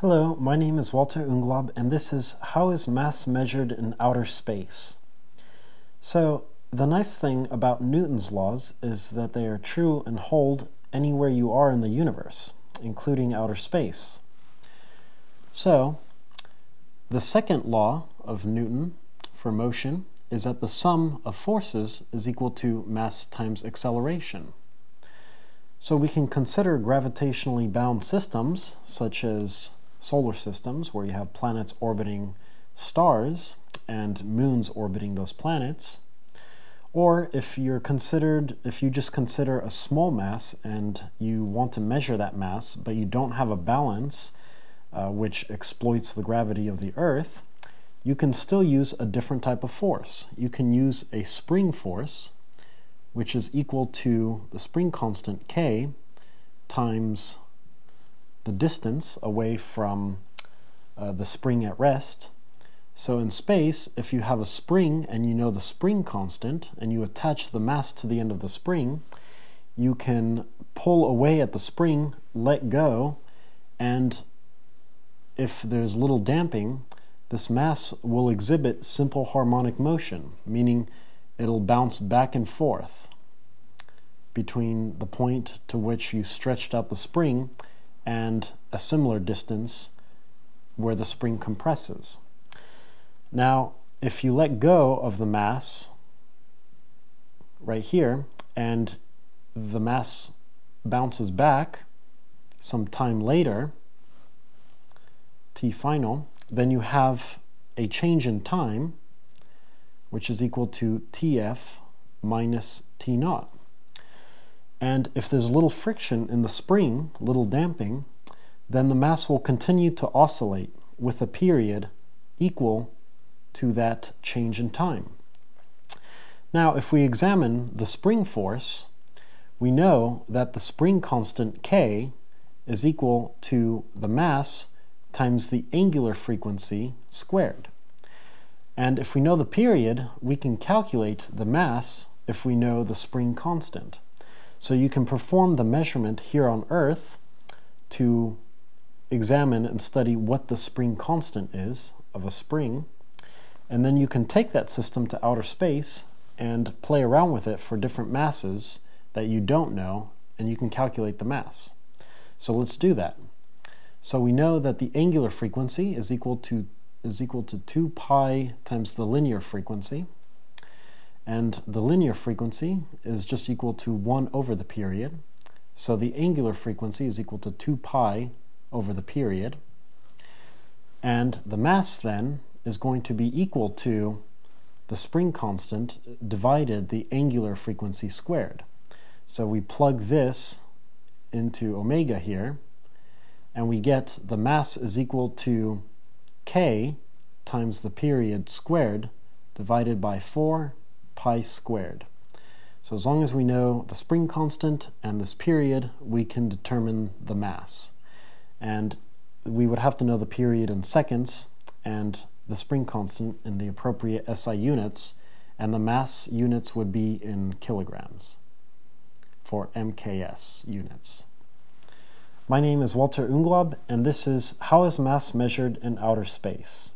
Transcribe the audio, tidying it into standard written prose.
Hello, my name is Walter Unglaub, and this is How is Mass Measured in Outer Space? So, the nice thing about Newton's laws is that they are true and hold anywhere you are in the universe, including outer space. So, the second law of Newton for motion is that the sum of forces is equal to mass times acceleration. So we can consider gravitationally bound systems, such as solar systems, where you have planets orbiting stars and moons orbiting those planets, or if you just consider a small mass and you want to measure that mass but you don't have a balance which exploits the gravity of the Earth, you can still use a different type of force. You can use a spring force, which is equal to the spring constant k times the distance away from the spring at rest. So in space, if you have a spring and you know the spring constant and you attach the mass to the end of the spring, you can pull away at the spring, let go, and if there's little damping, this mass will exhibit simple harmonic motion, meaning it'll bounce back and forth between the point to which you stretched out the spring and a similar distance where the spring compresses. Now, if you let go of the mass right here and the mass bounces back some time later, t final, then you have a change in time, which is equal to TF minus T naught. And if there's little friction in the spring, little damping, then the mass will continue to oscillate with a period equal to that change in time. Now, if we examine the spring force, we know that the spring constant K is equal to the mass times the angular frequency squared. And if we know the period, we can calculate the mass if we know the spring constant. So you can perform the measurement here on Earth to examine and study what the spring constant is of a spring. And then you can take that system to outer space and play around with it for different masses that you don't know, and you can calculate the mass. So let's do that. So we know that the angular frequency is equal to 2 pi times the linear frequency, and the linear frequency is just equal to 1 over the period, so the angular frequency is equal to 2 pi over the period, and the mass then is going to be equal to the spring constant divided the angular frequency squared. So we plug this into omega here, and we get the mass is equal to k times the period squared divided by 4 pi squared. So as long as we know the spring constant and this period, we can determine the mass. And we would have to know the period in seconds and the spring constant in the appropriate SI units, and the mass units would be in kilograms for MKS units. My name is Walter Unglaub, and this is How is Mass Measured in Outer Space?